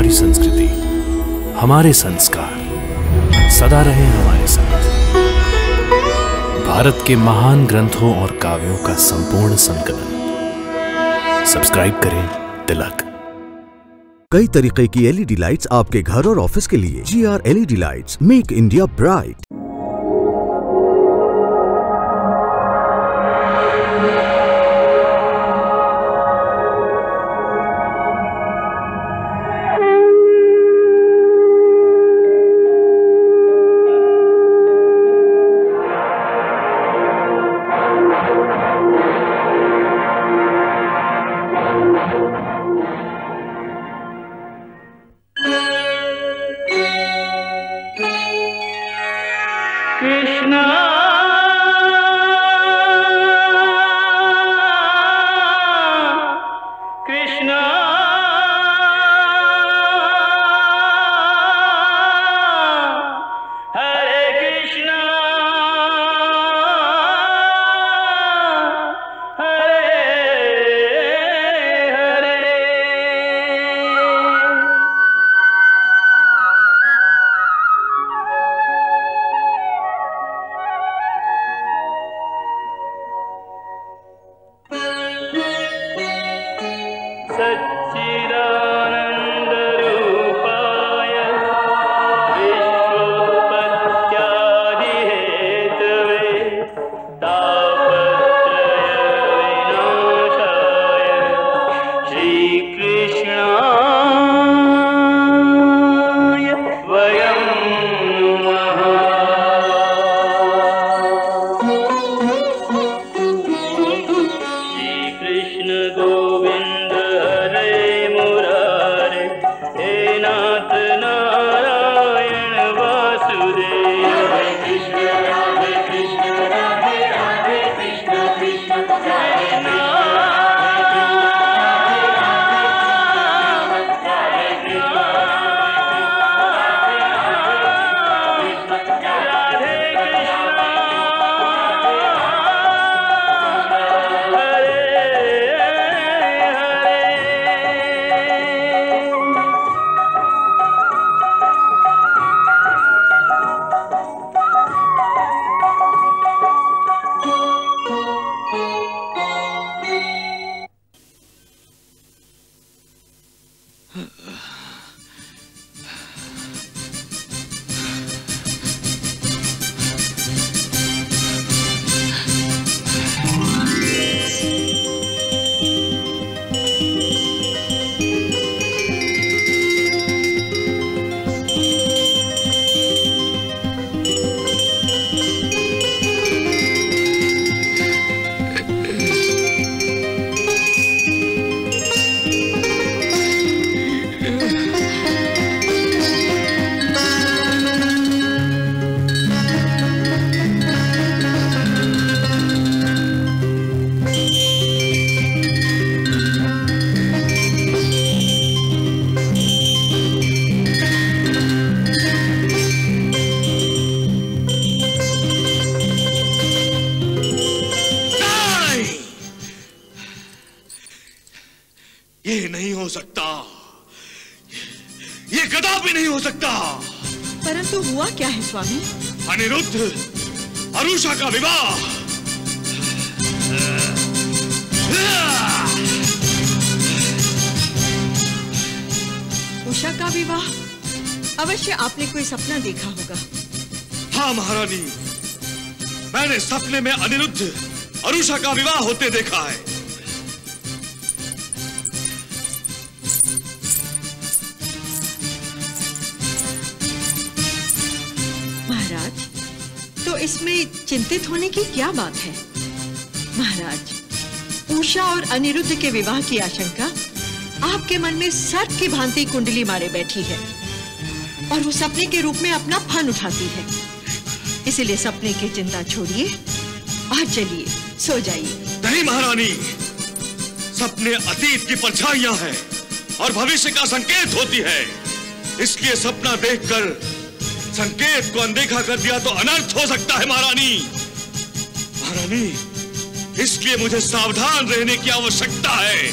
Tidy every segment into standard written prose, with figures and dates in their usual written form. हमारी संस्कृति, हमारे संस्कार सदा रहे हमारे साथ। भारत के महान ग्रंथों और काव्यों का संपूर्ण संकलन। सब्सक्राइब करें तिलक। कई तरीके की एलईडी लाइट्स आपके घर और ऑफिस के लिए। GR LED lights make India bright. Anirudh और उषा का विवाह अवश्य आपने कोई सपना देखा होगा। हाँ महारानी, मैंने सपने में अनिरुद्ध और उषा का विवाह होते देखा है। चिंतित होने की क्या बात है महाराज? उषा और अनिरुद्ध के विवाह की आशंका आपके मन में सर्प की भांति कुंडली मारे बैठी है और वो सपने के रूप में अपना फन उठाती है। इसलिए सपने की चिंता छोड़िए और चलिए सो जाइए। नहीं महारानी, सपने अतीत की परछाइयां हैं और भविष्य का संकेत होती है। इसलिए सपना देखकर संकेत को अनदेखा कर दिया तो अनर्थ हो सकता है महारानी। इसलिए मुझे सावधान रहने की आवश्यकता है।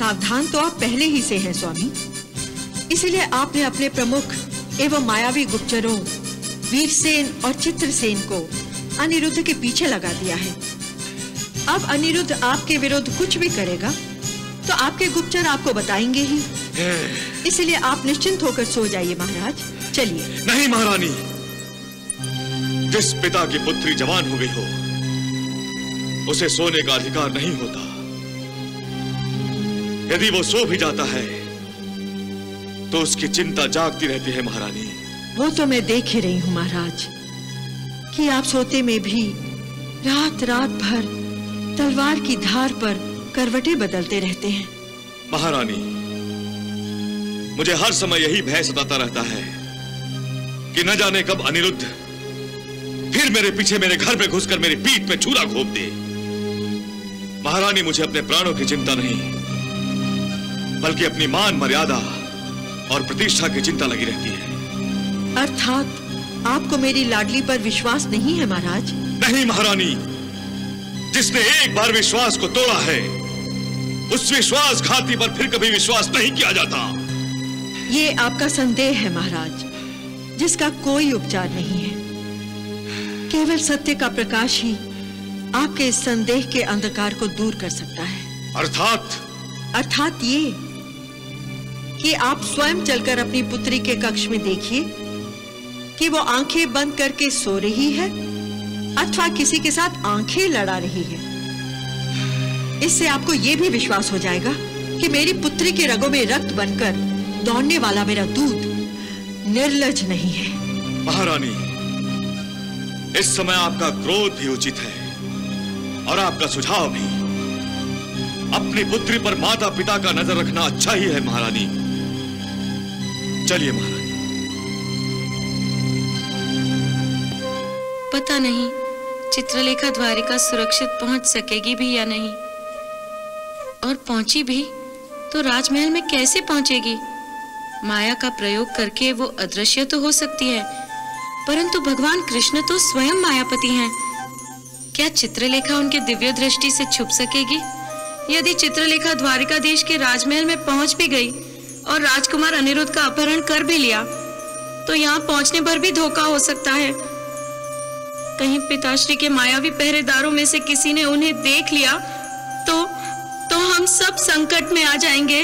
सावधान तो आप पहले ही से हैं स्वामी, इसलिए आपने अपने प्रमुख एवं मायावी गुप्तचरों वीरसेन और चित्रसेन को अनिरुद्ध के पीछे लगा दिया है। अब अनिरुद्ध आपके विरुद्ध कुछ भी करेगा तो आपके गुप्तचर आपको बताएंगे ही, इसलिए आप निश्चिंत होकर सो जाइए महाराज। चलिए। नहीं महारानी, जिस पिता की पुत्री जवान हो गई हो उसे सोने का अधिकार नहीं होता। यदि वो सो भी जाता है तो उसकी चिंता जागती रहती है महारानी। वो तो मैं देख ही रही हूँ महाराज कि आप सोते में भी रात रात भर तलवार की धार पर करवटें बदलते रहते हैं। महारानी, मुझे हर समय यही भय सताता रहता है कि न जाने कब अनिरुद्ध फिर मेरे पीछे मेरे घर में घुसकर मेरी पीठ पे छुरा घोंप दे। महारानी, मुझे अपने प्राणों की चिंता नहीं बल्कि अपनी मान मर्यादा और प्रतिष्ठा की चिंता लगी रहती है। अर्थात आपको मेरी लाडली पर विश्वास नहीं है महाराज? नहीं महारानी, जिसने एक बार विश्वास को तोड़ा है उस विश्वासघाती पर फिर कभी विश्वास नहीं किया जाता। ये आपका संदेह है महाराज, जिसका कोई उपचार नहीं है। केवल सत्य का प्रकाश ही आपके इस संदेह के अंधकार को दूर कर सकता है। अर्थात ये कि आप स्वयं चलकर अपनी पुत्री के कक्ष में देखिए कि वो आंखें बंद करके सो रही है अथवा किसी के साथ आंखें लड़ा रही है। इससे आपको ये भी विश्वास हो जाएगा कि मेरी पुत्री के रगों में रक्त बनकर दौड़ने वाला मेरा दूध निर्लज नहीं है। महारानी, इस समय आपका क्रोध भी उचित है और आपका सुझाव भी। अपनी पुत्री पर माता पिता का नजर रखना अच्छा ही है महारानी। चलिए महारानी। पता नहीं चित्रलेखा द्वारिका सुरक्षित पहुंच सकेगी भी या नहीं, और पहुंची भी तो राजमहल में कैसे पहुंचेगी? माया का प्रयोग करके वो अदृश्य तो हो सकती है, परंतु भगवान कृष्ण तो स्वयं मायापति हैं। क्या चित्रलेखा उनके दिव्य दृष्टि से छुप सकेगी? यदि चित्रलेखा द्वारिकाधीश के राजमहल में पहुंच भी गई और राजकुमार अनिरुद्ध का अपहरण कर भी लिया तो यहाँ पहुंचने पर भी धोखा हो सकता है। कहीं पिताश्री के मायावी पहरेदारों में से किसी ने उन्हें देख लिया तो हम सब संकट में आ जाएंगे।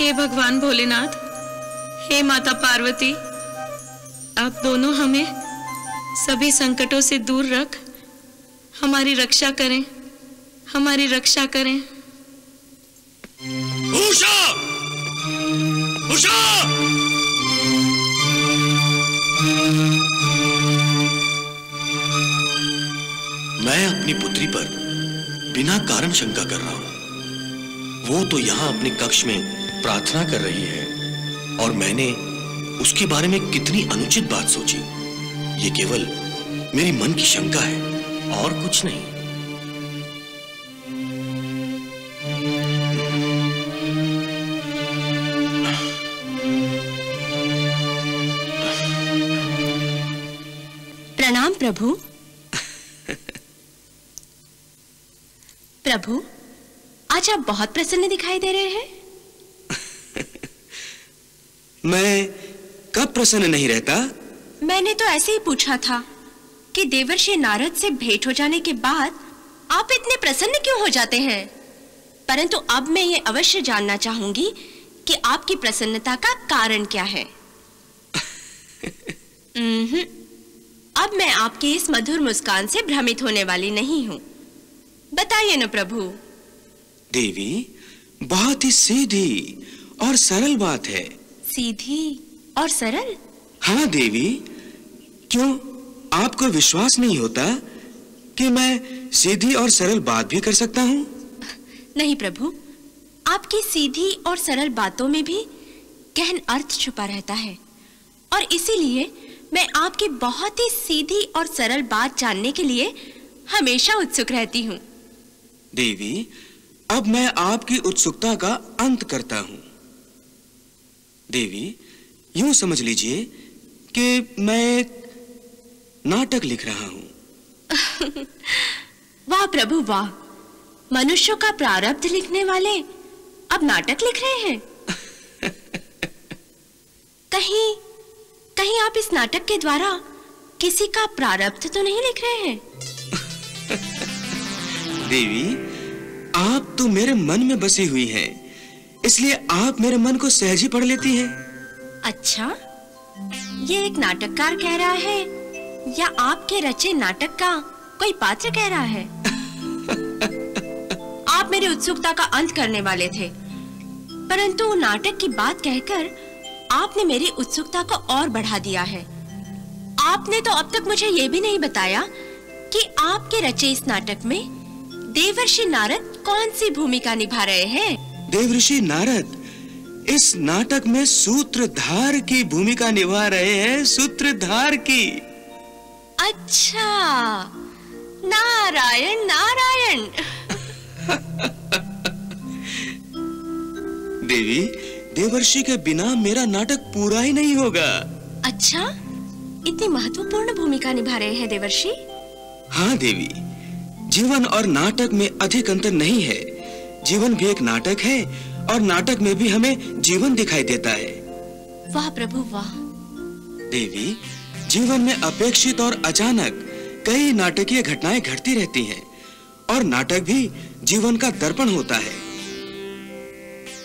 हे भगवान भोलेनाथ, हे माता पार्वती, आप दोनों हमें सभी संकटों से दूर रख, हमारी रक्षा करें। उषा! उषा! मैं अपनी पुत्री पर बिना कारण शंका कर रहा हूं। वो तो यहां अपने कक्ष में प्रार्थना कर रही है और मैंने उसके बारे में कितनी अनुचित बात सोची। ये केवल मेरी मन की शंका है और कुछ नहीं। प्रणाम प्रभु। प्रभु, आज आप बहुत प्रसन्न दिखाई दे रहे हैं। मैं कब प्रसन्न नहीं रहता? मैंने तो ऐसे ही पूछा था कि देवर्षि नारद से भेंट हो जाने के बाद आप इतने प्रसन्न क्यों हो जाते हैं, परंतु अब मैं ये अवश्य जानना चाहूंगी कि आपकी प्रसन्नता का कारण क्या है। अब मैं आपकी इस मधुर मुस्कान से भ्रमित होने वाली नहीं हूँ। बताइए न प्रभु। देवी, बहुत ही सीधी और सरल बात है। सीधी और सरल? हाँ देवी, क्यों आपको विश्वास नहीं होता कि मैं सीधी और सरल बात भी कर सकता हूँ? नहीं प्रभु, आपकी सीधी और सरल बातों में भी गहन अर्थ छुपा रहता है और इसीलिए मैं आपकी बहुत ही सीधी और सरल बात जानने के लिए हमेशा उत्सुक रहती हूँ। देवी, अब मैं आपकी उत्सुकता का अंत करता हूँ। देवी, यूं समझ लीजिए कि मैं नाटक लिख रहा हूँ। वाह प्रभु वाह, मनुष्यों का प्रारब्ध लिखने वाले अब नाटक लिख रहे हैं। कहीं कहीं आप इस नाटक के द्वारा किसी का प्रारब्ध तो नहीं लिख रहे हैं? देवी, आप तो मेरे मन में बसी हुई हैं, इसलिए आप मेरे मन को सहज ही पढ़ लेती हैं। अच्छा, ये एक नाटककार कह रहा है या आपके रचे नाटक का कोई पात्र कह रहा है? आप मेरी उत्सुकता का अंत करने वाले थे, परंतु नाटक की बात कहकर आपने मेरी उत्सुकता को और बढ़ा दिया है। आपने तो अब तक मुझे ये भी नहीं बताया कि आपके रचे इस नाटक में देवर्षि नारद कौन सी भूमिका निभा रहे हैं। देवर्षि नारद इस नाटक में सूत्रधार की भूमिका निभा रहे हैं, सूत्रधार की। अच्छा, नारायण नारायण। देवी, देवर्षि के बिना मेरा नाटक पूरा ही नहीं होगा। अच्छा, इतनी महत्वपूर्ण भूमिका निभा रहे हैं देवर्षि? हाँ देवी, जीवन और नाटक में अधिक अंतर नहीं है। जीवन भी एक नाटक है और नाटक में भी हमें जीवन दिखाई देता है। वाह प्रभु वाह। देवी, जीवन में अपेक्षित और अचानक कई नाटकीय घटनाएं घटती रहती हैं और नाटक भी जीवन का दर्पण होता है।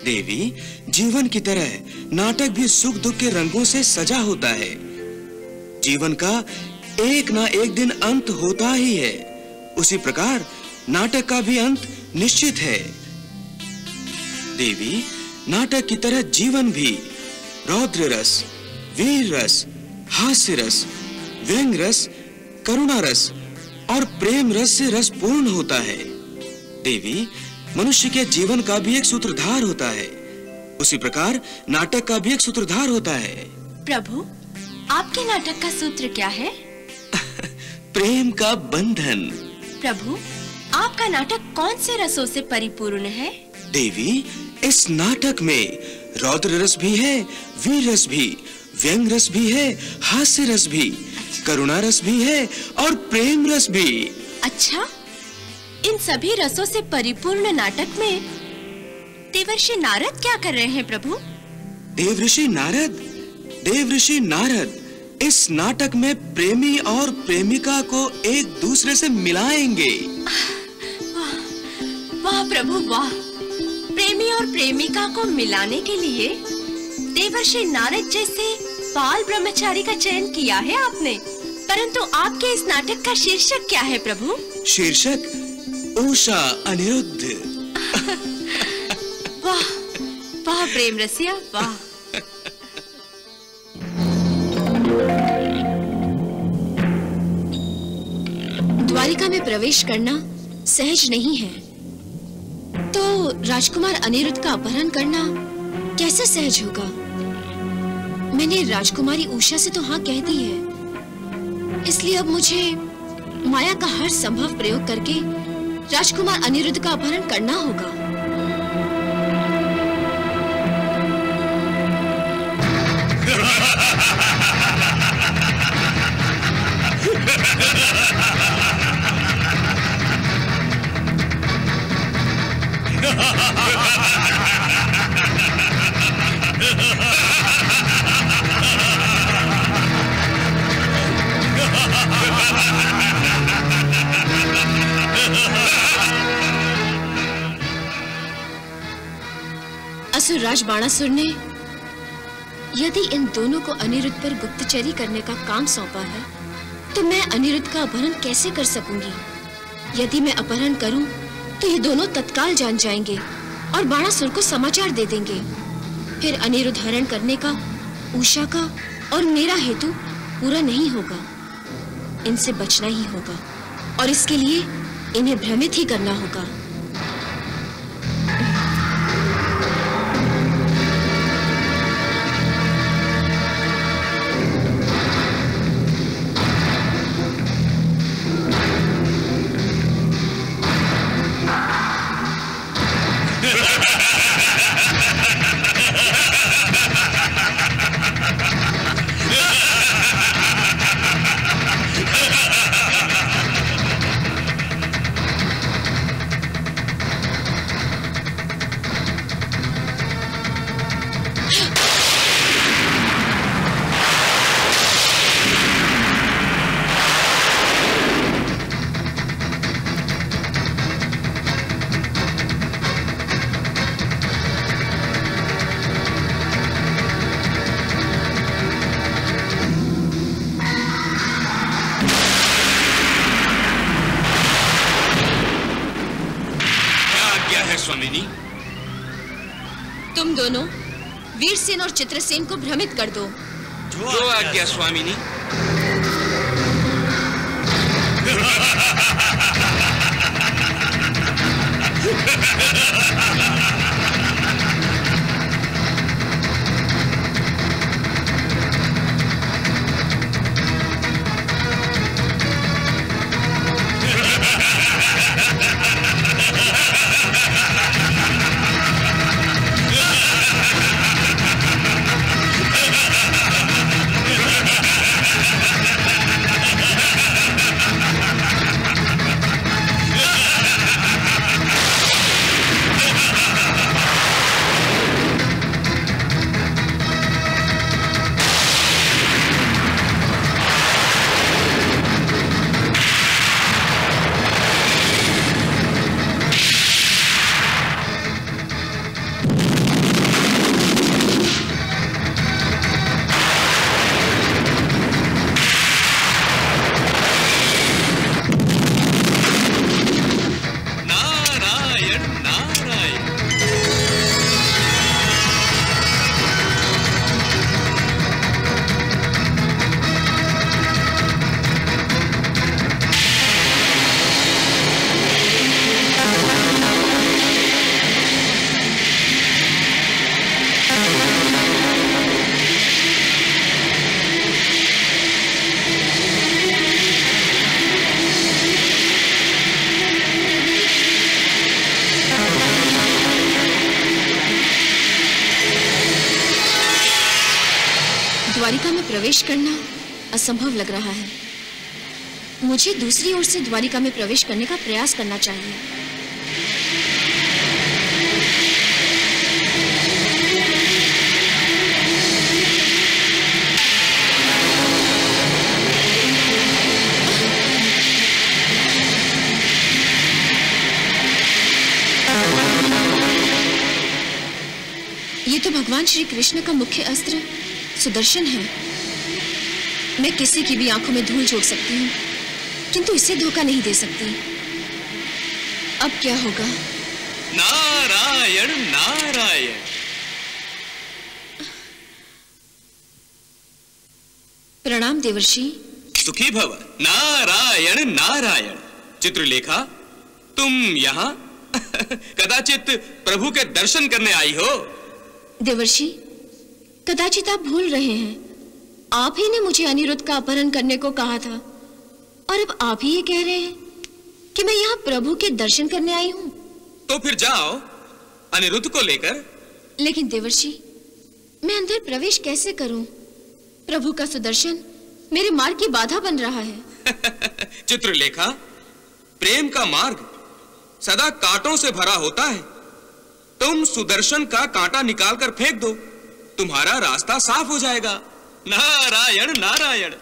देवी, जीवन की तरह नाटक भी सुख दुख के रंगों से सजा होता है। जीवन का एक ना एक दिन अंत होता ही है, उसी प्रकार नाटक का भी अंत निश्चित है। देवी, नाटक की तरह जीवन भी रौद्र रस, वीर रस, हास्य रस, व्यंग रस, करुणा रस और प्रेम रस से रसपूर्ण होता है। देवी, मनुष्य के जीवन का भी एक सूत्रधार होता है, उसी प्रकार नाटक का भी एक सूत्रधार होता है। प्रभु, आपके नाटक का सूत्र क्या है? प्रेम का बंधन। प्रभु, आपका नाटक कौन से रसों से परिपूर्ण है? देवी, इस नाटक में रौद्र रस भी है, वीर रस भी, व्यंग रस भी है, हास्य रस भी, करुणा रस भी है और प्रेम रस भी। अच्छा, इन सभी रसों से परिपूर्ण नाटक में देवर्षि नारद क्या कर रहे हैं प्रभु? देवर्षि नारद इस नाटक में प्रेमी और प्रेमिका को एक दूसरे से मिलाएंगे। वाह वाह प्रभु वाह। प्रेमी और प्रेमिका को मिलाने के लिए देवर्षि नारद जैसे बाल ब्रह्मचारी का चयन किया है आपने, परंतु आपके इस नाटक का शीर्षक क्या है प्रभु? शीर्षक उषा अनिरुद्ध। वाह वाह प्रेम रसिया वाह। द्वारिका में प्रवेश करना सहज नहीं है तो राजकुमार अनिरुद्ध का अपहरण करना कैसे सहज होगा? मैंने राजकुमारी उषा से तो हाँ कह दी है, इसलिए अब मुझे माया का हर संभव प्रयोग करके राजकुमार अनिरुद्ध का अपहरण करना होगा। असुरराज बाणासुर ने यदि इन दोनों को अनिरुद्ध पर गुप्तचरी करने का काम सौंपा है तो मैं अनिरुद्ध का अपहरण कैसे कर सकूंगी? यदि मैं अपहरण करूं तो ये दोनों तत्काल जान जाएंगे और बाणासुर को समाचार दे देंगे। फिर अनिरुद्ध हरण करने का, उषा का और मेरा हेतु पूरा नहीं होगा। इनसे बचना ही होगा और इसके लिए इन्हें भ्रमित ही करना होगा। दोनों वीरसेन और चित्रसेन को भ्रमित कर दो। जो आज्ञा स्वामिनी। करना असंभव लग रहा है। मुझे दूसरी ओर से द्वारिका में प्रवेश करने का प्रयास करना चाहिए। ये तो भगवान श्री कृष्ण का मुख्य अस्त्र सुदर्शन है। मैं किसी की भी आंखों में धूल झोंक सकती हूँ, किंतु इसे धोखा नहीं दे सकती। अब क्या होगा? नारायण नारायण। प्रणाम देवर्षि। सुखी भव। नारायण नारायण। चित्रलेखा, तुम यहाँ कदाचित प्रभु के दर्शन करने आई हो? देवर्षि, कदाचित आप भूल रहे हैं। आप ही ने मुझे अनिरुद्ध का अपहरण करने को कहा था और अब आप ही ये कह रहे हैं कि मैं यहाँ प्रभु के दर्शन करने आई हूँ। तो फिर जाओ अनिरुद्ध को लेकर। लेकिन देवर्षि, मैं अंदर प्रवेश कैसे करूँ? प्रभु का सुदर्शन मेरे मार्ग की बाधा बन रहा है। चित्रलेखा, प्रेम का मार्ग सदा कांटों से भरा होता है। तुम सुदर्शन का कांटा निकालकर फेंक दो, तुम्हारा रास्ता साफ हो जाएगा। नारायण नारायण।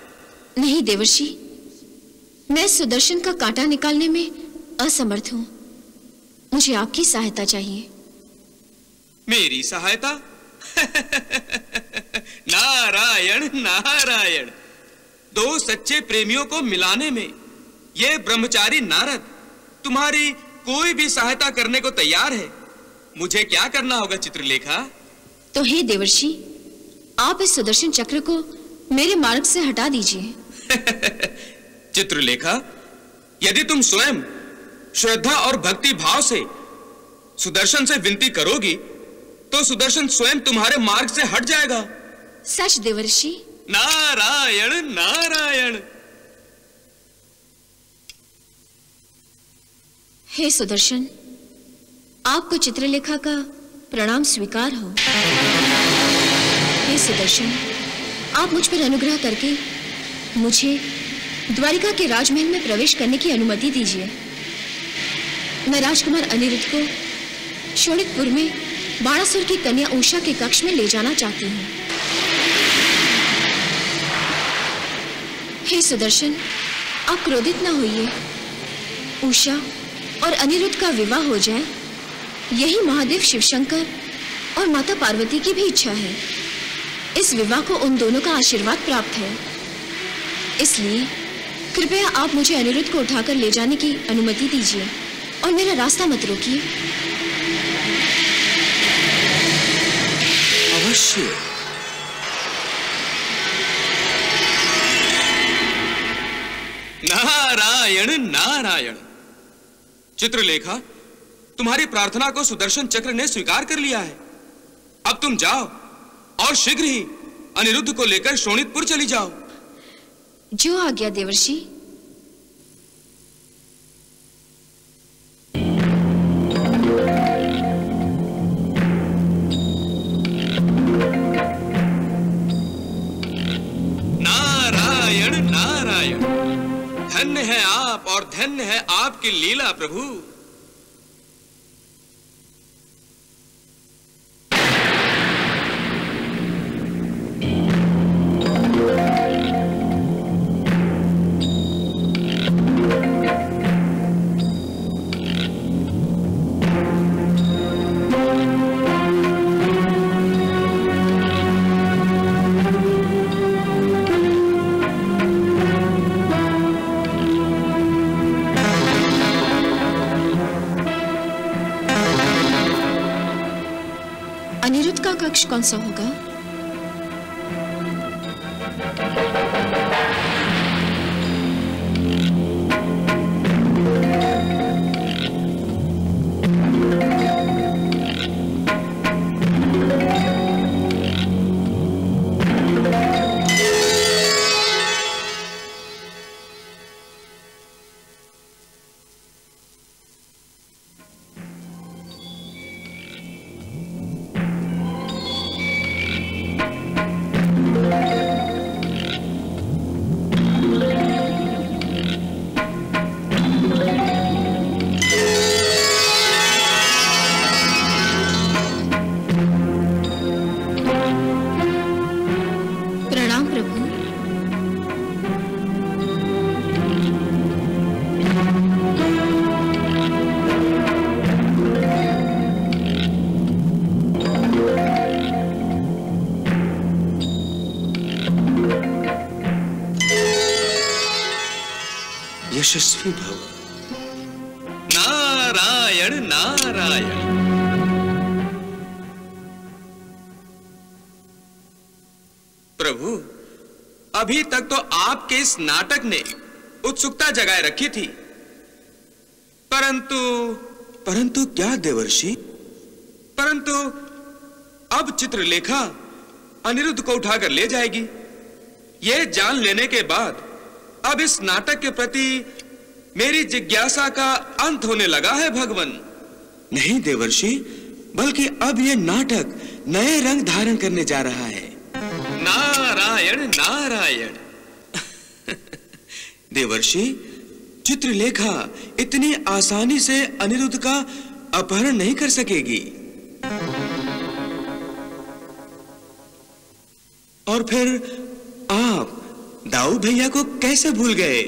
नहीं देवर्षि, मैं सुदर्शन का कांटा निकालने में असमर्थ हूँ। मुझे आपकी सहायता चाहिए। मेरी सहायता? नारायण नारायण। दो सच्चे प्रेमियों को मिलाने में ये ब्रह्मचारी नारद तुम्हारी कोई भी सहायता करने को तैयार है। मुझे क्या करना होगा चित्रलेखा? तो हे देवर्षि, आप इस सुदर्शन चक्र को मेरे मार्ग से हटा दीजिए। चित्रलेखा, यदि तुम स्वयं श्रद्धा और भक्ति भाव से सुदर्शन से विनती करोगी तो सुदर्शन स्वयं तुम्हारे मार्ग से हट जाएगा। सच देवर्षि? नारायण नारायण। हे सुदर्शन, आपको चित्रलेखा का प्रणाम स्वीकार हो। सुदर्शन, आप मुझ पर अनुग्रह करके मुझे द्वारिका के राजमहल में प्रवेश करने की अनुमति दीजिए। मैं राजकुमार अनिरुद्ध को शोणितपुर में बाणासुर की कन्या उषा के कक्ष में ले जाना चाहती हूँ। हे सुदर्शन, आप क्रोधित न होइए। उषा और अनिरुद्ध का विवाह हो जाए, यही महादेव शिवशंकर और माता पार्वती की भी इच्छा है। इस विवाह को उन दोनों का आशीर्वाद प्राप्त है, इसलिए कृपया आप मुझे अनिरुद्ध को उठाकर ले जाने की अनुमति दीजिए और मेरा रास्ता मत रोकिए। दृश्य नारायण नारायण। चित्रलेखा, तुम्हारी प्रार्थना को सुदर्शन चक्र ने स्वीकार कर लिया है। अब तुम जाओ और शीघ्र ही अनिरुद्ध को लेकर शोणितपुर चली जाओ। जो आ गया देवर्षि। नारायण नारायण। धन्य है आप और धन्य है आपकी लीला प्रभु। कक्ष कौन सा होगा? यशस्वी भव। नारायण नारायण। प्रभु, अभी तक तो आपके इस नाटक ने उत्सुकता जगाए रखी थी, परंतु क्या देवर्षि? परंतु अब चित्रलेखा अनिरुद्ध को उठाकर ले जाएगी। यह जान लेने के बाद अब इस नाटक के प्रति मेरी जिज्ञासा का अंत होने लगा है भगवन। नहीं देवर्षि, बल्कि अब यह नाटक नए रंग धारण करने जा रहा है। नारायण नारायण। देवर्षि, चित्रलेखा इतनी आसानी से अनिरुद्ध का अपहरण नहीं कर सकेगी। और फिर आप दाऊ भैया को कैसे भूल गए?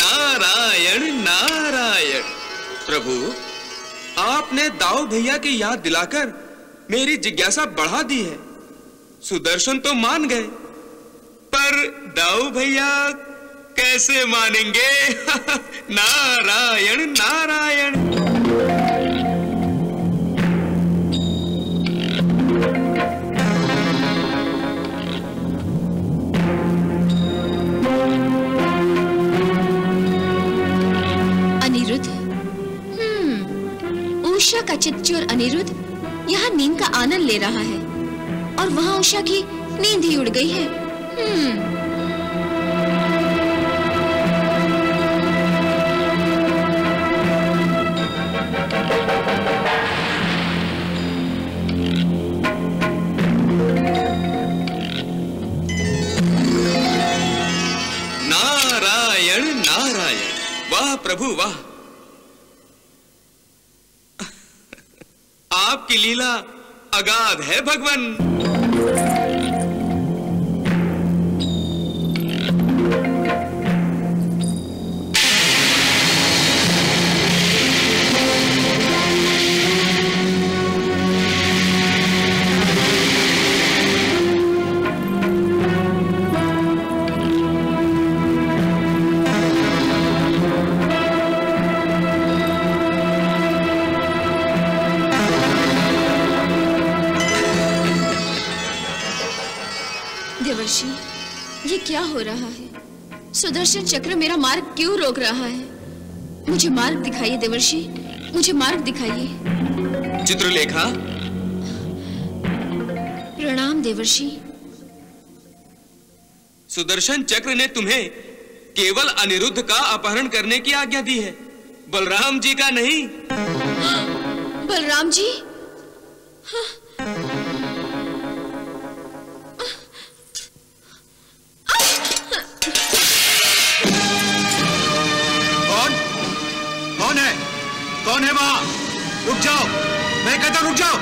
नारायण नारायण। प्रभु, आपने दाऊ भैया की याद दिलाकर मेरी जिज्ञासा बढ़ा दी है। सुदर्शन तो मान गए, पर दाऊ भैया कैसे मानेंगे? नारायण नारायण। उषा का चित्त और अनिरुद्ध यहाँ नींद का आनंद ले रहा है और वहाँ उषा की नींद ही उड़ गई है। नारायण नारायण। वाह प्रभु वाह, आपकी लीला अगाध है भगवन। ये क्या हो रहा है? सुदर्शन चक्र मेरा मार्ग क्यों रोक रहा है? मुझे मार्ग दिखाइए देवर्षि, मुझे मार्ग दिखाइए। चित्रलेखा। प्रणाम देवर्षि। सुदर्शन चक्र ने तुम्हें केवल अनिरुद्ध का अपहरण करने की आज्ञा दी है, बलराम जी का नहीं। बलराम जी? हाँ। कौन है वहां? रुक जाओ, मैं कहता हूं रुक जाओ।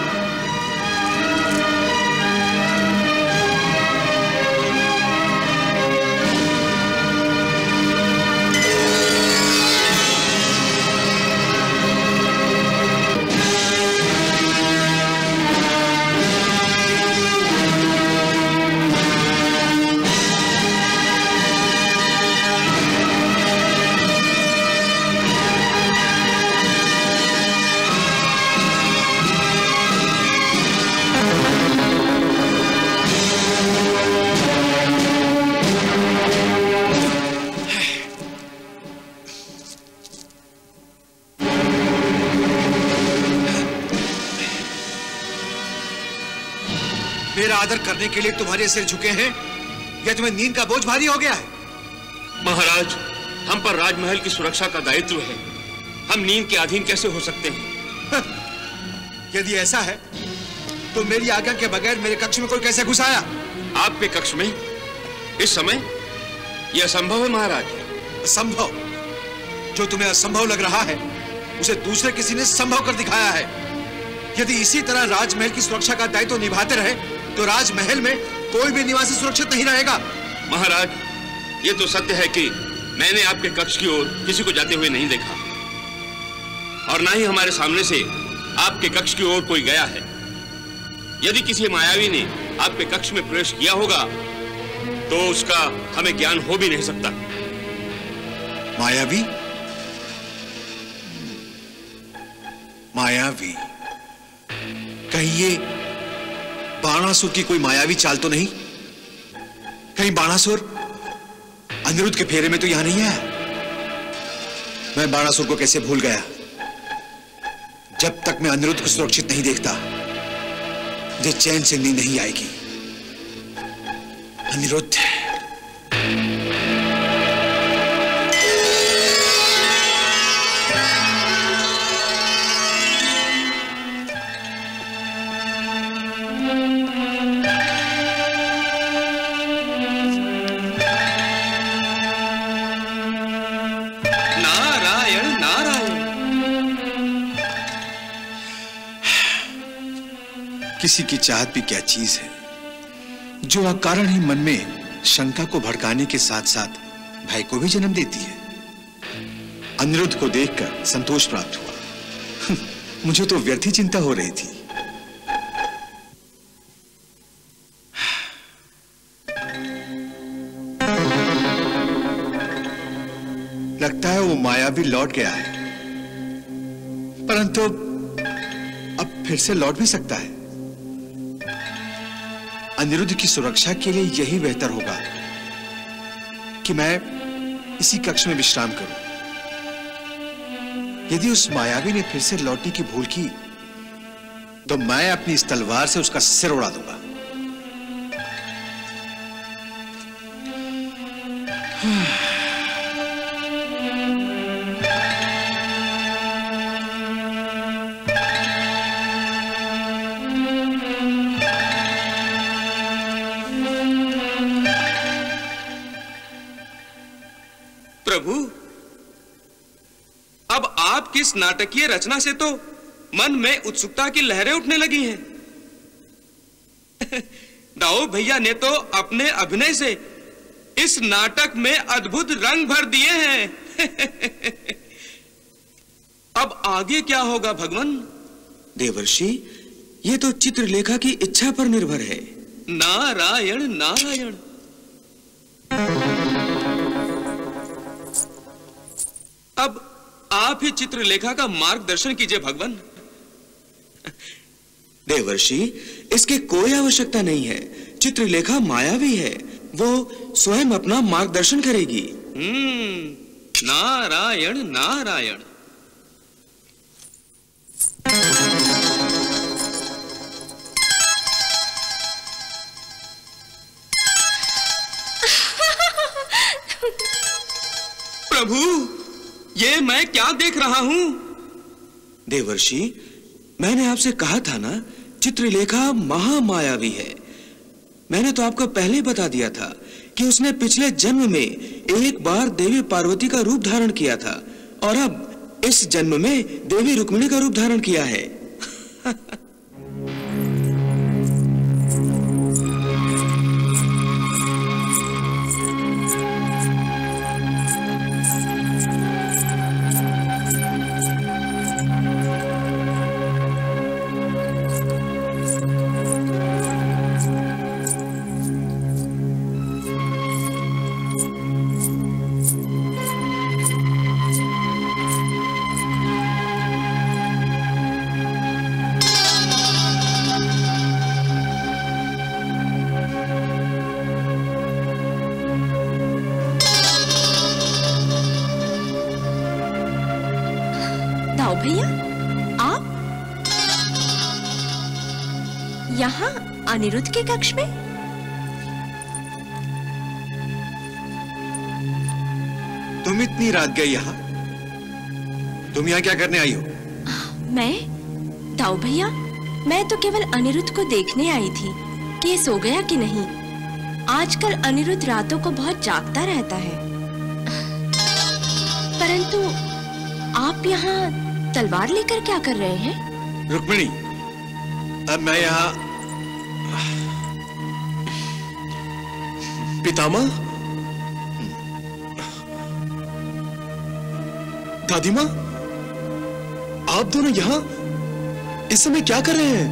आदर करने के लिए तुम्हारे सिर झुके हैं या तुम्हें नींद का बोझ भारी हो गया है? महाराज, हम पर राजमहल की सुरक्षा का दायित्व है, हम नींद के अधीन कैसे हो सकते हैं? यदि ऐसा है तो मेरी आज्ञा के बगैर मेरे कक्ष में कोई कैसे घुस आया? आपके कक्ष में इस समय? यह असंभव है महाराज। असंभव? जो तुम्हें असंभव लग रहा है उसे दूसरे किसी ने संभव कर दिखाया है। यदि इसी तरह राजमहल की सुरक्षा का दायित्व निभाते रहे तो राजमहल में कोई भी निवासी सुरक्षित नहीं रहेगा। महाराज, ये तो सत्य है कि मैंने आपके कक्ष की ओर किसी को जाते हुए नहीं देखा और ना ही हमारे सामने से आपके कक्ष की ओर कोई गया है। यदि किसी मायावी ने आपके कक्ष में प्रवेश किया होगा तो उसका हमें ज्ञान हो भी नहीं सकता। मायावी? मायावी कहिए, बाणासुर की कोई मायावी चाल तो नहीं? कहीं बाणासुर अनिरुद्ध के फेरे में तो यहां नहीं आया? मैं बाणासुर को कैसे भूल गया? जब तक मैं अनिरुद्ध को सुरक्षित नहीं देखता मुझे चैन से नींद नहीं आएगी। अनिरुद्ध, किसी की चाहत भी क्या चीज है जो अकारण ही मन में शंका को भड़काने के साथ साथ भय को भी जन्म देती है। अनिरुद्ध को देखकर संतोष प्राप्त हुआ, मुझे तो व्यर्थ ही चिंता हो रही थी। लगता है वो मायावी लौट गया है, परंतु अब फिर से लौट भी सकता है। अनिरुद्ध की सुरक्षा के लिए यही बेहतर होगा कि मैं इसी कक्ष में विश्राम करूं। यदि उस मायावी ने फिर से लौटने की भूल की तो मैं अपनी इस तलवार से उसका सिर उड़ा दूंगा। इस नाटकीय रचना से तो मन में उत्सुकता की लहरें उठने लगी हैं। दाऊ भैया ने तो अपने अभिनय से इस नाटक में अद्भुत रंग भर दिए हैं। अब आगे क्या होगा भगवान? देवर्षि, यह तो चित्रलेखा की इच्छा पर निर्भर है। नारायण नारायण। अब आप ही चित्रलेखा का मार्गदर्शन कीजिए भगवान। देवर्षि, इसकी कोई आवश्यकता नहीं है। चित्रलेखा मायावी है, वो स्वयं अपना मार्गदर्शन करेगी। नारायण नारायण। प्रभु, ये मैं क्या देख रहा हूँ? देवर्षि, मैंने आपसे कहा था ना, चित्रलेखा महामायावी है। मैंने तो आपको पहले बता दिया था कि उसने पिछले जन्म में एक बार देवी पार्वती का रूप धारण किया था और अब इस जन्म में देवी रुक्मिणी का रूप धारण किया है। अनिरुद्ध के कक्ष में? तुम इतनी रात गई यहाँ? तुम यहाँ क्या करने आई हो? मैं? ताऊ भैया, मैं तो केवल अनिरुद्ध को देखने आई थी कि ये सो गया कि नहीं। आजकल अनिरुद्ध रातों को बहुत जागता रहता है। परंतु आप यहाँ तलवार लेकर क्या कर रहे हैं? रुक्मिणी, अब मैं यहाँ। पितामा, दादीमा, आप दोनों यहाँ इस समय क्या कर रहे हैं?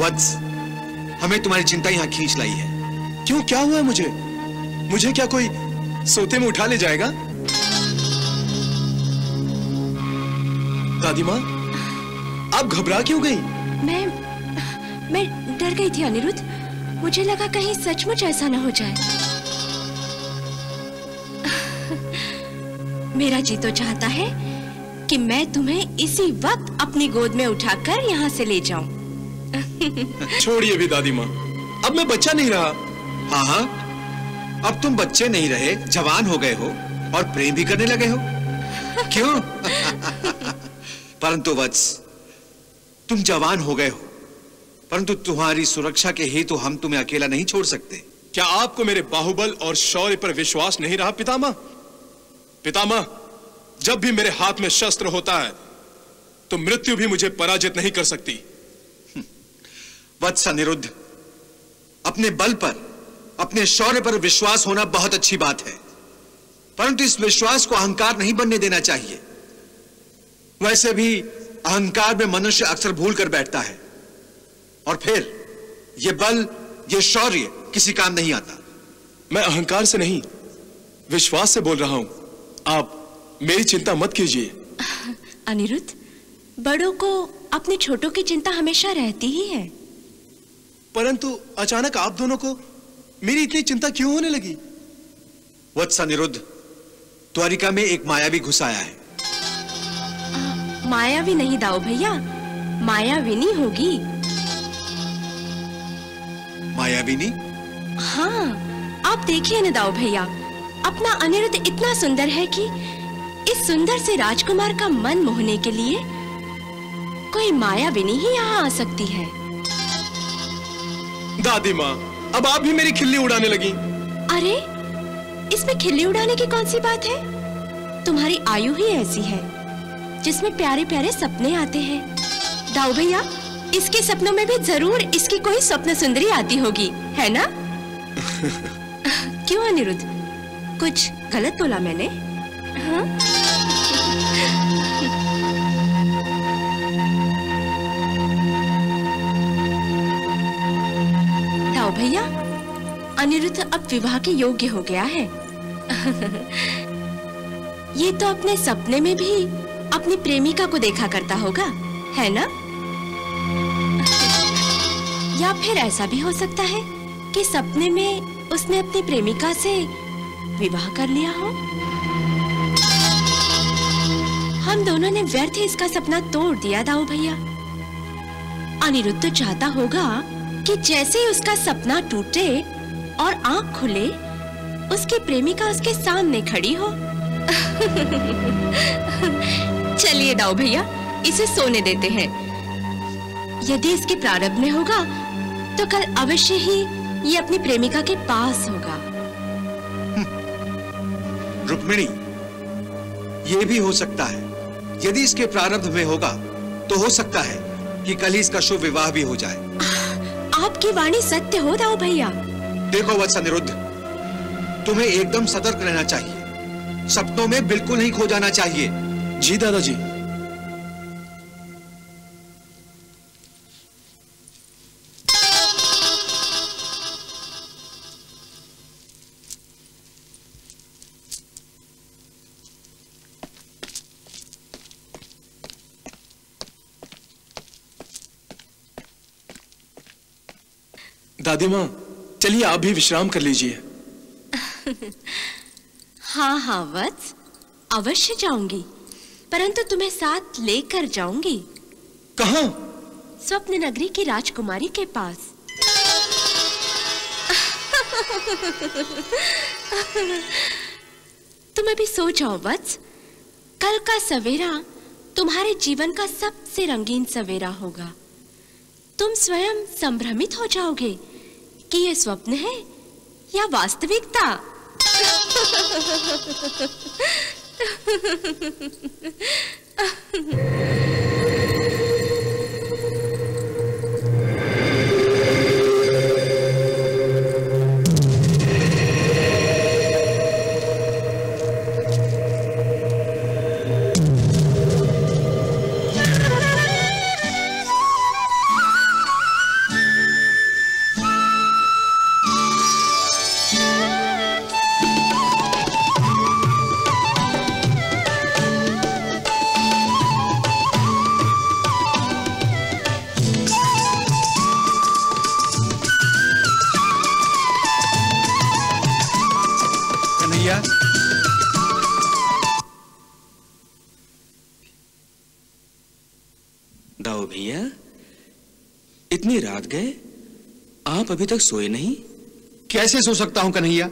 वत्स, हमें तुम्हारी चिंता यहाँ खींच लाई है। क्यों, क्या हुआ है? मुझे क्या कोई सोते में उठा ले जाएगा? दादीमा, आप घबरा क्यों गई? मैं डर गई थी अनिरुद्ध। मुझे लगा कहीं सचमुच ऐसा ना हो जाए। मेरा जी तो चाहता है कि मैं तुम्हें इसी वक्त अपनी गोद में उठाकर यहाँ से ले जाऊं। छोड़िए भी दादी माँ, अब मैं बच्चा नहीं रहा। हाँ, अब तुम बच्चे नहीं रहे, जवान हो गए हो और प्रेम भी करने लगे हो। क्यों? परंतु वत्स, तुम जवान हो गए हो, परंतु तुम्हारी सुरक्षा के हित तो हम तुम्हें अकेला नहीं छोड़ सकते। क्या आपको मेरे बाहुबल और शौर्य पर विश्वास नहीं रहा पितामह? पितामह, जब भी मेरे हाथ में शस्त्र होता है तो मृत्यु भी मुझे पराजित नहीं कर सकती। वत्स, अनिरुद्ध, अपने बल पर, अपने शौर्य पर विश्वास होना बहुत अच्छी बात है, परंतु इस विश्वास को अहंकार नहीं बनने देना चाहिए। वैसे भी अहंकार में मनुष्य अक्सर भूल कर बैठता है और फिर यह बल, यह शौर्य किसी काम नहीं आता। मैं अहंकार से नहीं, विश्वास से बोल रहा हूं। आप मेरी चिंता मत कीजिए। अनिरुद्ध, बड़ों को अपने छोटों की चिंता हमेशा रहती ही है। परंतु अचानक आप दोनों को मेरी इतनी चिंता क्यों होने लगी? वत्स, अनिरुद्ध, द्वारिका में एक मायावी घुस आया है। मायावी नहीं दाऊ भैया, मायाविनी होगी। मायाविनी? हाँ, आप देखिए ना दाऊ भैया, अपना अनिरुद्ध इतना सुंदर है कि इस सुंदर से राजकुमार का मन मोहने के लिए कोई मायाविनी ही यहाँ आ सकती है। दादी माँ, अब आप भी मेरी खिल्ली उड़ाने लगी। अरे, इसमें खिल्ली उड़ाने की कौन सी बात है? तुम्हारी आयु ही ऐसी है जिसमें प्यारे प्यारे सपने आते हैं। दाऊ भैया, इसके सपनों में भी जरूर इसकी कोई स्वप्न सुंदरी आती होगी, है ना? क्यों अनिरुद्ध, कुछ गलत बोला मैंने? हाँ? ताऊ भैया, अनिरुद्ध अब विवाह के योग्य हो गया है। ये तो अपने सपने में भी अपनी प्रेमिका को देखा करता होगा, है ना? या फिर ऐसा भी हो सकता है कि सपने में उसने अपनी प्रेमिका से विवाह कर लिया हो। हम दोनों ने व्यर्थ इसका सपना तोड़ दिया दाऊ भैया। अनिरुद्ध तो चाहता होगा कि जैसे ही उसका सपना टूटे और आंख खुले उसकी प्रेमिका उसके सामने खड़ी हो। चलिए दाऊ भैया इसे सोने देते हैं। यदि इसके प्रारब्ध में होगा तो कल अवश्य ही ये अपनी प्रेमिका के पास होगा। रुक्मिणी, ये भी हो सकता है। यदि इसके प्रारब्ध में होगा तो हो सकता है कि कल ही इसका शुभ विवाह भी हो जाए। आपकी वाणी सत्य हो दाऊ भैया। देखो वत्स अनिरुद्ध, तुम्हें एकदम सतर्क रहना चाहिए, सपनों में बिल्कुल नहीं खो जाना चाहिए। जी दादाजी। दादी माँ, चलिए आप भी विश्राम कर लीजिए। हाँ हाँ वत्स, अवश्य जाऊंगी, परंतु तुम्हें साथ लेकर जाऊंगी। कहाँ? स्वप्न नगरी की राजकुमारी के पास। तुम अभी सो जाओ वत्स, कल का सवेरा तुम्हारे जीवन का सबसे रंगीन सवेरा होगा। तुम स्वयं संभ्रमित हो जाओगे कि ये स्वप्न है या वास्तविकता। रात गए, आप अभी तक सोए नहीं? कैसे सो सकता हूं कन्हैया?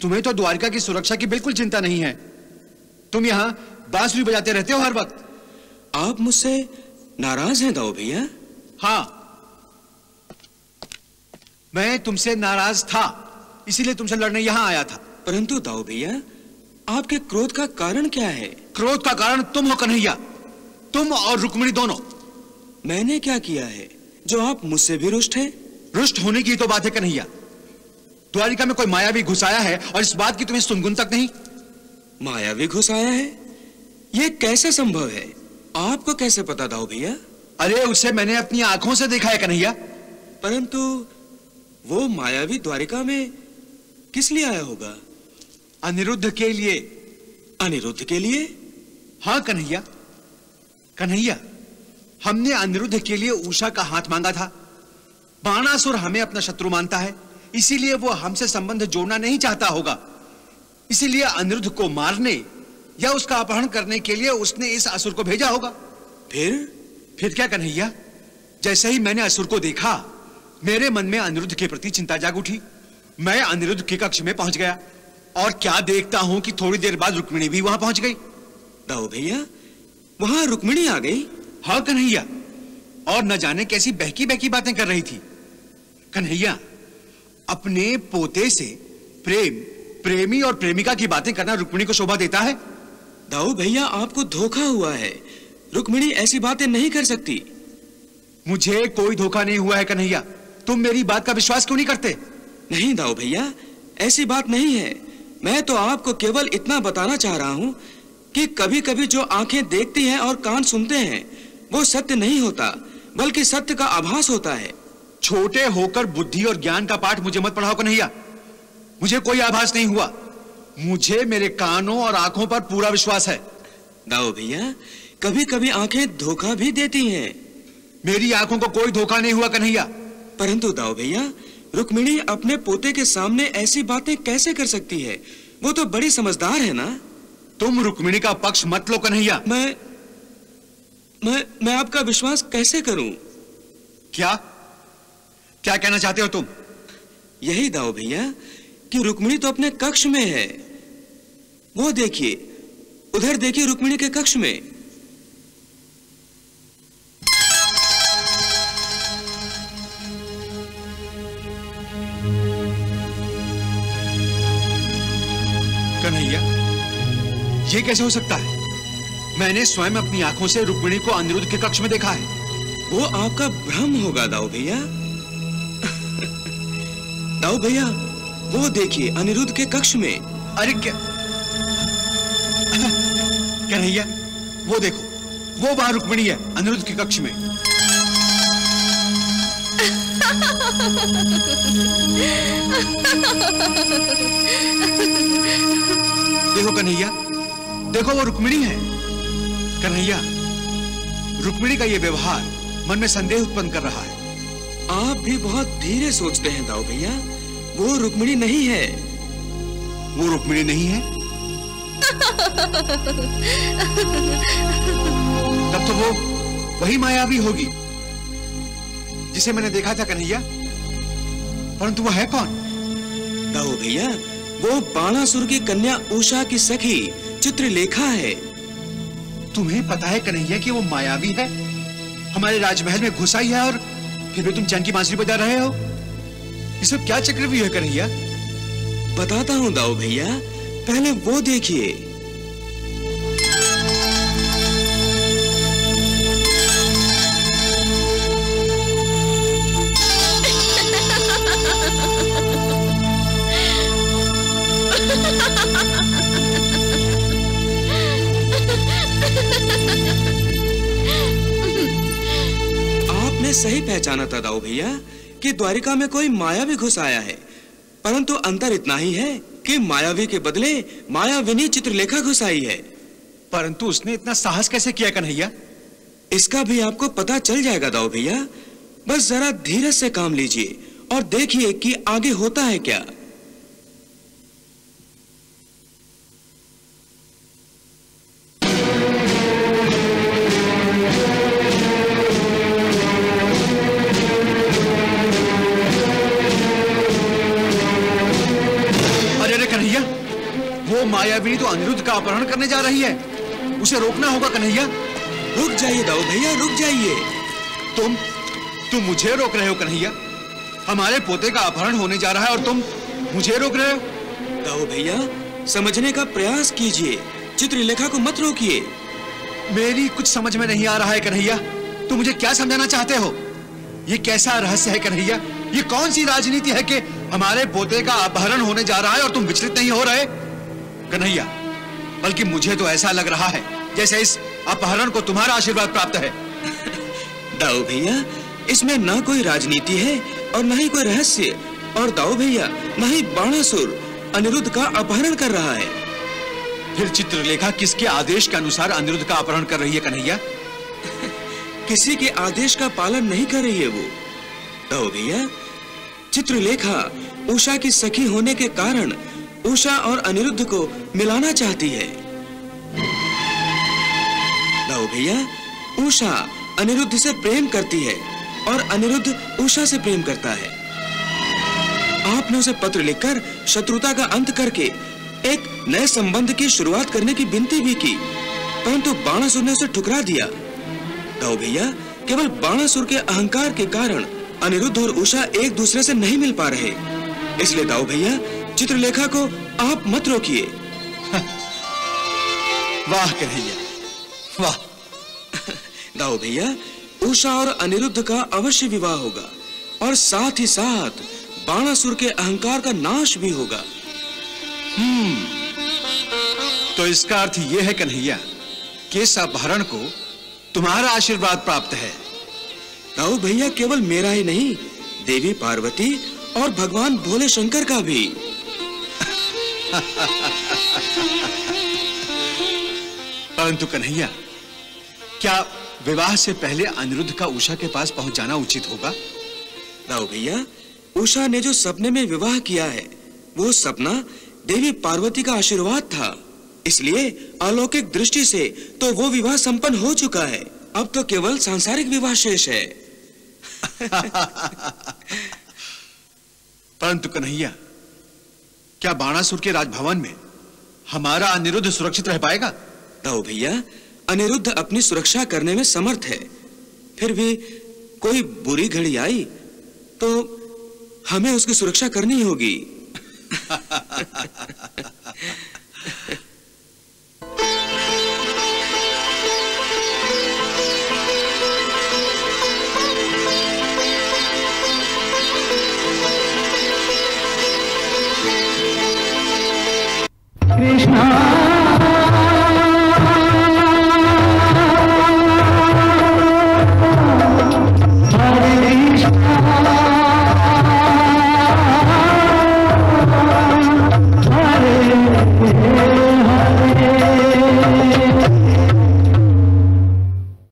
तुम्हें तो द्वारका की सुरक्षा की बिल्कुल चिंता नहीं है। तुम यहां बांसुरी बजाते रहते हो हर वक्त। आप मुझसे नाराज हैं दाऊ भैया? हाँ, मैं तुमसे नाराज था, इसीलिए तुमसे लड़ने यहां आया था। परंतु दाऊ भैया, आपके क्रोध का कारण क्या है? क्रोध का कारण तुम हो कन्हैया, तुम और रुक्मिणी दोनों। मैंने क्या किया है जो आप मुझसे भी रुष्ट हैं? रुष्ट होने की तो बात है कन्हैया, द्वारिका में कोई मायावी घुसाया है और इस बात की तुम्हें सुनगुन तक नहीं। मायावी घुसाया है, यह कैसे संभव है? आपको कैसे पता दाऊ भैया? अरे उसे मैंने अपनी आंखों से देखा है कन्हैया। परंतु वो मायावी द्वारिका में किस लिए आया होगा? अनिरुद्ध के लिए। अनिरुद्ध के लिए? हाँ कन्हैया। कन्हैया, हमने अनिरुद्ध के लिए उषा का हाथ मांगा था। बाणासुर हमें अपना शत्रु मानता है, इसीलिए वो हमसे संबंध जोड़ना नहीं चाहता होगा। इसीलिए अनिरुद्ध को मारने या उसका अपहरण करने के लिए उसने इस असुर को भेजा होगा। फिर क्या कन्हैया, जैसे ही मैंने असुर को देखा मेरे मन में अनिरुद्ध के प्रति चिंता जाग उठी। मैं अनिरुद्ध के कक्ष में पहुंच गया और क्या देखता हूं कि थोड़ी देर बाद रुक्मिणी भी वहां पहुंच गई। दाऊ भैया, वहां रुक्मिणी आ गई? हाँ कन्हैया, और न जाने कैसी बहकी बहकी बातें कर रही थी। कन्हैया, अपने पोते से प्रेम, प्रेमी और प्रेमिका की बातें करना रुक्मिणी को शोभा देता है? दाऊ भैया, आपको धोखा हुआ है, रुक्मिणी ऐसी बातें नहीं कर सकती। मुझे कोई धोखा नहीं हुआ है कन्हैया, तुम मेरी बात का विश्वास क्यों नहीं करते? नहीं दाऊ भैया, ऐसी बात नहीं है। मैं तो आपको केवल इतना बताना चाह रहा हूँ कि कभी कभी जो आंखें देखती हैं और कान सुनते हैं वो सत्य नहीं होता, बल्कि सत्य का आभास होता है। छोटे होकर बुद्धि और ज्ञान का पाठ मुझे मत पढ़ाओ कन्हैया, मुझे कोई आभास नहीं हुआ। मुझे मेरे कानों और आंखों पर पूरा विश्वास है। दाऊ भैया, कभी कभी आंखें धोखा भी देती हैं। मेरी आंखों को कोई धोखा नहीं हुआ कन्हैया। परंतु दाऊ भैया, रुक्मिणी अपने पोते के सामने ऐसी बातें कैसे कर सकती है? वो तो बड़ी समझदार है ना। तुम रुक्मिणी का पक्ष मत लो कन्हैया। मैं आपका विश्वास कैसे करूं? क्या क्या कहना चाहते हो तुम? यही दाऊ भैया कि रुक्मिणी तो अपने कक्ष में है। वो देखिए, उधर देखिए, रुक्मिणी के कक्ष में। कन्हैया, ये कैसे हो सकता है? मैंने स्वयं अपनी आंखों से रुक्मिणी को अनिरुद्ध के कक्ष में देखा है। वो आपका भ्रम होगा दाऊ भैया। दाऊ भैया, वो देखिए अनिरुद्ध के कक्ष में। अरे क्या कन्हैया, वो देखो, वो वहां रुक्मिणी है अनिरुद्ध के कक्ष में। देखो कन्हैया, देखो वो रुक्मिणी है। कन्हैया, रुक्मिणी का ये व्यवहार मन में संदेह उत्पन्न कर रहा है। आप भी बहुत धीरे सोचते हैं दाऊ भैया। वो रुक्मिणी नहीं है। वो रुक्मिणी नहीं है? तब तो वो वही मायावी होगी जिसे मैंने देखा था कन्हैया। परंतु वो है कौन? दाऊ भैया, वो बाणासुर की कन्या उषा की सखी चित्रलेखा है। तुम्हें पता है कन्हैया कि वो मायावी है, हमारे राजमहल में घुस आई है, और फिर भी तुम चैन की बांसुरी बजा रहे हो। ये सब क्या चक्रव्यूह है कन्हैया? बताता हूँ दाऊ भैया, पहले वो देखिए। सही पहचाना था दाऊ भैया कि द्वारिका में कोई मायावी घुस आया है, परंतु अंतर इतना ही है कि मायावी के बदले मायाविनी चित्रलेखा घुस आई है। परंतु उसने इतना साहस कैसे किया कन्हैया? इसका भी आपको पता चल जाएगा दाऊ भैया, बस जरा धीरज से काम लीजिए और देखिए कि आगे होता है क्या। मायाविनी तो अनिरुद्ध का अपहरण करने जा रही है, उसे रोकना होगा कन्हैया। रुक जाइए दाऊ भैया, रुक जाइए। तुम मुझे रोक रहे हो कन्हैया? हमारे पोते का अपहरण होने जा रहा है और तुम मुझे रोक रहे हो? दाऊ भैया, समझने का प्रयास कीजिए, चित्रलेखा को मत रोकिए। मेरी कुछ समझ में नहीं आ रहा है कन्हैया। तुम मुझे क्या समझाना चाहते हो? ये कैसा रहस्य है कन्हैया? ये कौन सी राजनीति है कि हमारे पोते का अपहरण होने जा रहा है और तुम विचलित नहीं हो रहे कन्हैया? बल्कि मुझे तो ऐसा लग रहा है जैसे इस अपहरण को तुम्हारा आशीर्वाद प्राप्त है। दाऊ भैया, इसमें ना कोई राजनीति है और ना ही कोई रहस्य, और दाऊ भैया ना ही बाणासुर अनिरुद्ध का अपहरण कर रहा है। फिर चित्रलेखा किसके आदेश के अनुसार अनिरुद्ध का अपहरण कर रही है कन्हैया? किसी के आदेश का पालन नहीं कर रही है वो दाऊ भैया। चित्रलेखा उषा की सखी होने के कारण उषा और अनिरुद्ध को मिलाना चाहती है। दाऊ भैया, उषा अनिरुद्ध से प्रेम करती है और अनिरुद्ध उषा से प्रेम करता है। आपने उसे पत्र लिखकर शत्रुता का अंत करके एक नए संबंध की शुरुआत करने की विनती भी की, परंतु बाणासुर ने उसे ठुकरा दिया। दाऊ भैया, केवल बाणासुर के अहंकार के कारण अनिरुद्ध और उषा एक दूसरे से नहीं मिल पा रहे, इसलिए दाऊ भैया चित्रलेखा को आप मत रोकिए। वाह कन्हैया, वाह। दाऊ भैया, उषा और अनिरुद्ध का अवश्य विवाह होगा और साथ ही साथ बाणासुर के अहंकार का नाश भी होगा। तो इसका अर्थ यह है कन्हैया कि इस अपहरण को तुम्हारा आशीर्वाद प्राप्त है। दाऊ भैया, केवल मेरा ही नहीं, देवी पार्वती और भगवान भोले शंकर का भी। परंतु कन्हैया, क्या विवाह से पहले अनिरुद्ध का उषा के पास पहुंच जाना उचित होगा? दाऊ भैया, उषा ने जो सपने में विवाह किया है वो सपना देवी पार्वती का आशीर्वाद था, इसलिए अलौकिक दृष्टि से तो वो विवाह संपन्न हो चुका है। अब तो केवल सांसारिक विवाह शेष है। परंतु कन्हैया, क्या बाणासुर के राजभवन में हमारा अनिरुद्ध सुरक्षित रह पाएगा? ताऊ भैया, अनिरुद्ध अपनी सुरक्षा करने में समर्थ है, फिर भी कोई बुरी घड़ी आई तो हमें उसकी सुरक्षा करनी होगी।